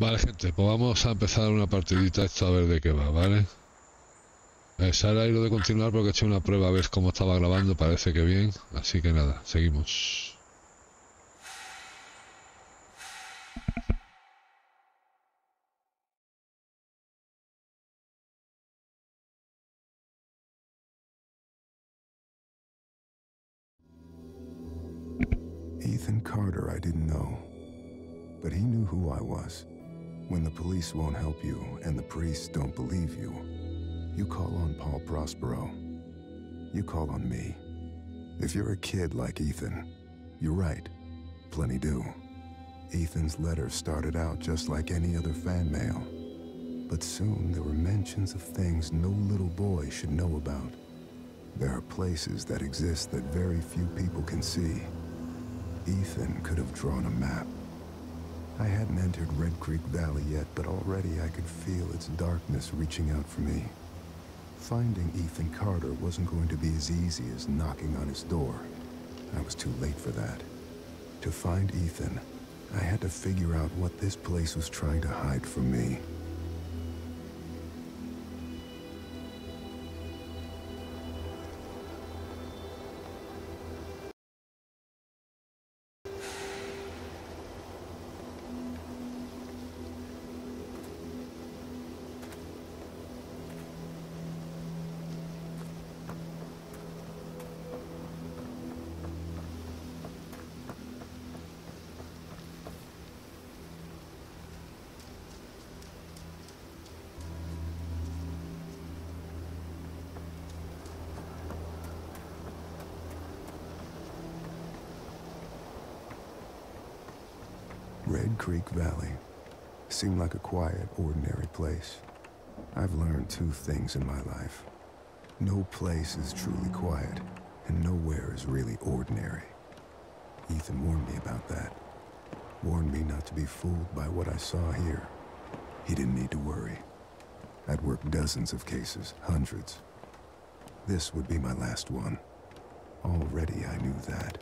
Vale, gente, pues vamos a empezar una partidita esta a ver de qué va, ¿vale? Sara, y lo de continuar porque he hecho una prueba a ver cómo estaba grabando, parece que bien, así que nada, seguimos. Ethan Carter, I didn't know, but he knew who I was. When the police won't help you and the priests don't believe you, you call on Paul Prospero. You call on me. If you're a kid like Ethan, you write. Plenty do. Ethan's letters started out just like any other fan mail, but soon there were mentions of things no little boy should know about. There are places that exist that very few people can see. Ethan could have drawn a map. I hadn't entered Red Creek Valley yet, but already I could feel its darkness reaching out for me. Finding Ethan Carter wasn't going to be as easy as knocking on his door. I was too late for that. To find Ethan, I had to figure out what this place was trying to hide from me. Red Creek Valley seemed like a quiet, ordinary place. I've learned two things in my life. No place is truly quiet, and nowhere is really ordinary. Ethan warned me about that. Warned me not to be fooled by what I saw here. He didn't need to worry. I'd worked dozens of cases, hundreds. This would be my last one. Already I knew that.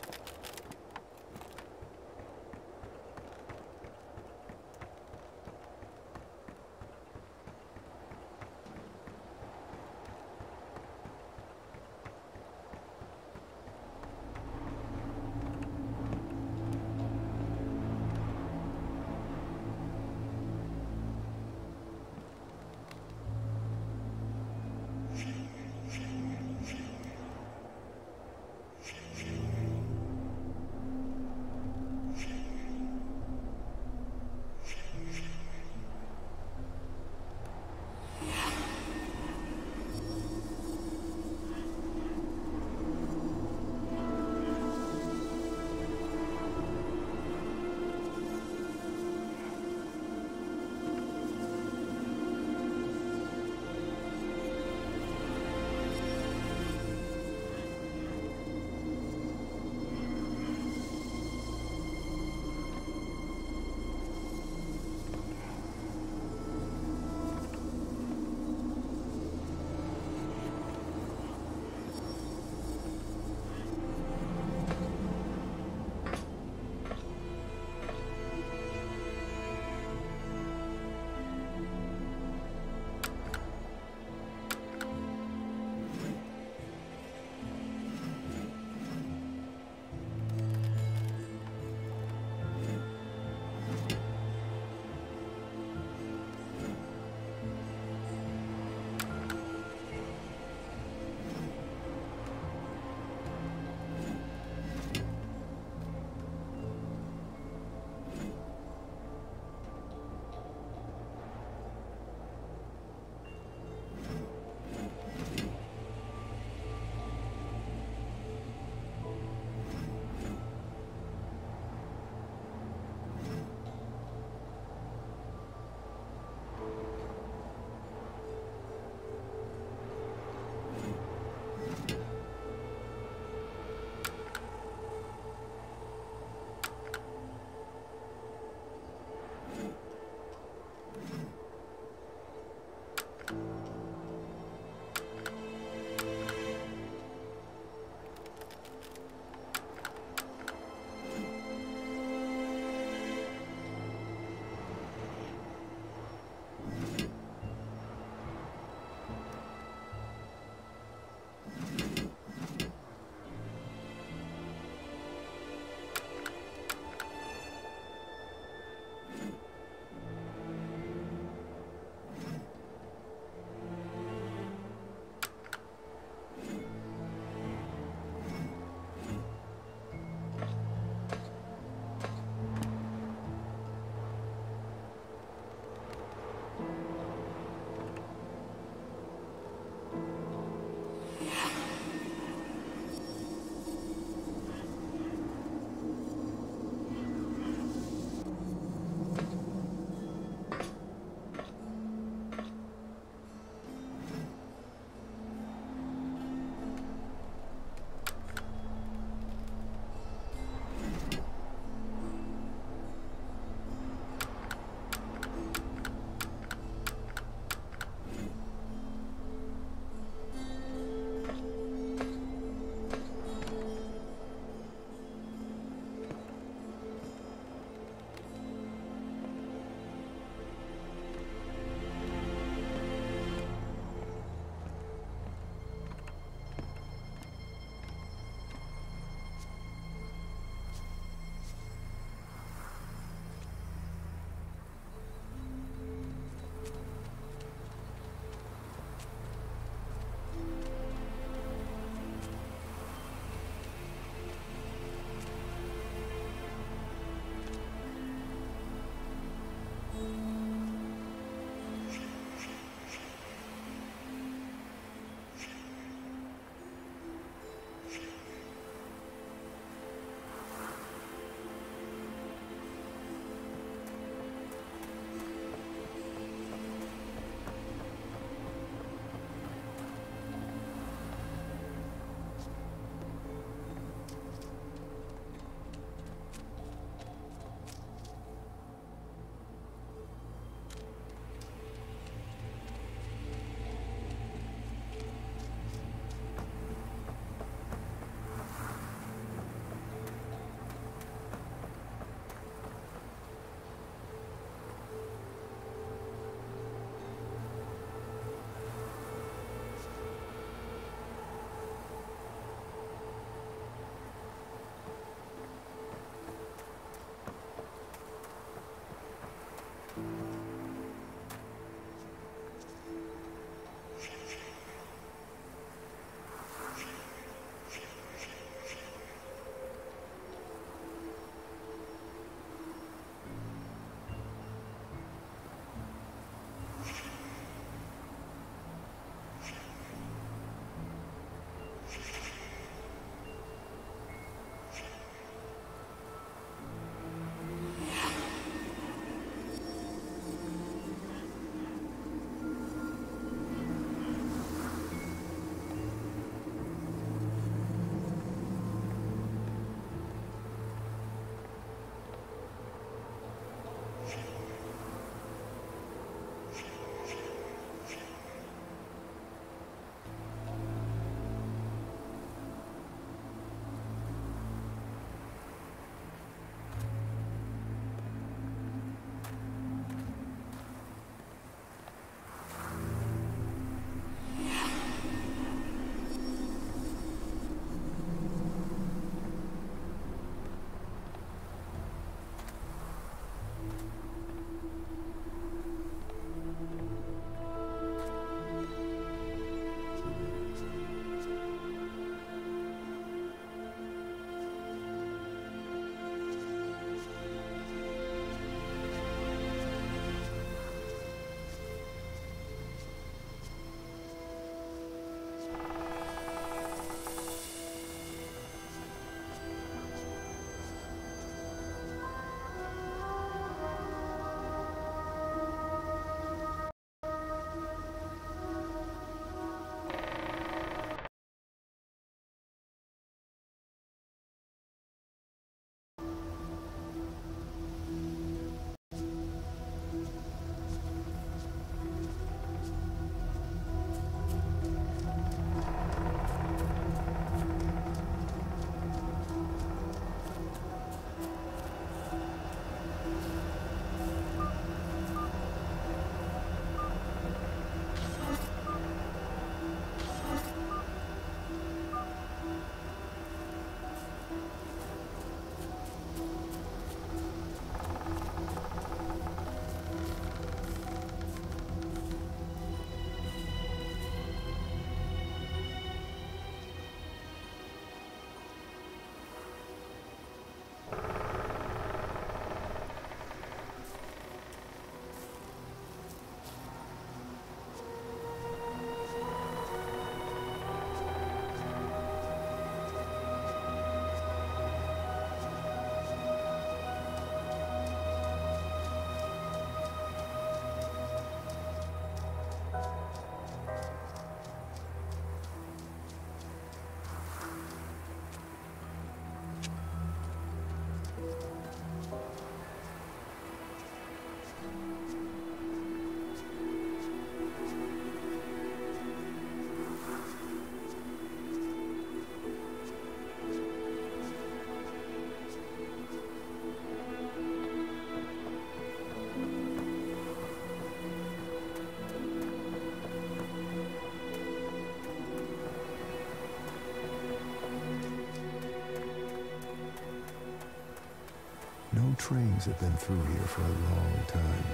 No trains have been through here for a long time.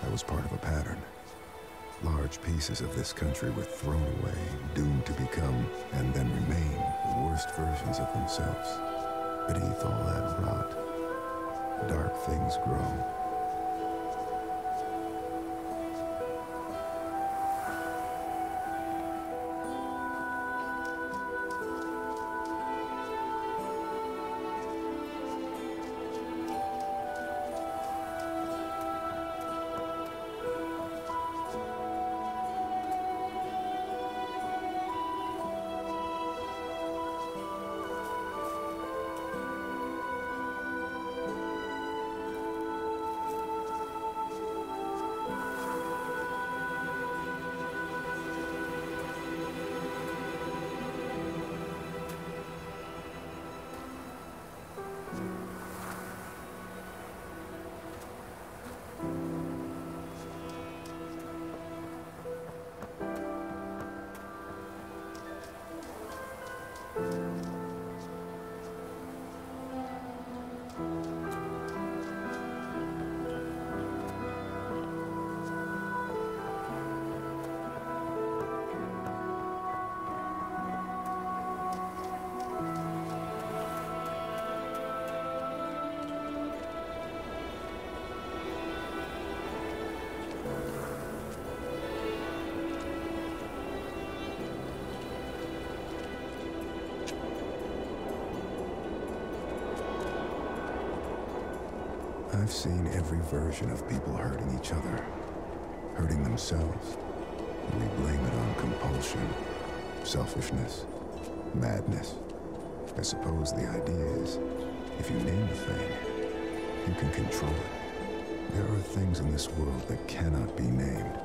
That was part of a pattern. Large pieces of this country were thrown away, doomed to become, and then remain, the worst versions of themselves. Beneath all that rot, dark things grow. I've seen every version of people hurting each other, hurting themselves, and we blame it on compulsion, selfishness, madness. I suppose the idea is, if you name a thing, you can control it. There are things in this world that cannot be named.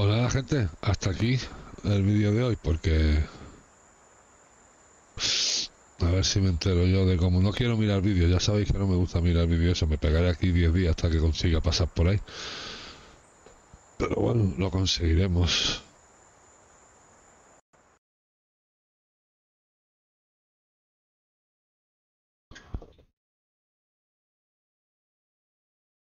Pues nada, gente, hasta aquí el vídeo de hoy, porque a ver si me entero yo de cómo. No quiero mirar vídeos, ya sabéis que no me gusta mirar vídeos, eso me pegaré aquí 10 días hasta que consiga pasar por ahí, pero bueno, lo conseguiremos.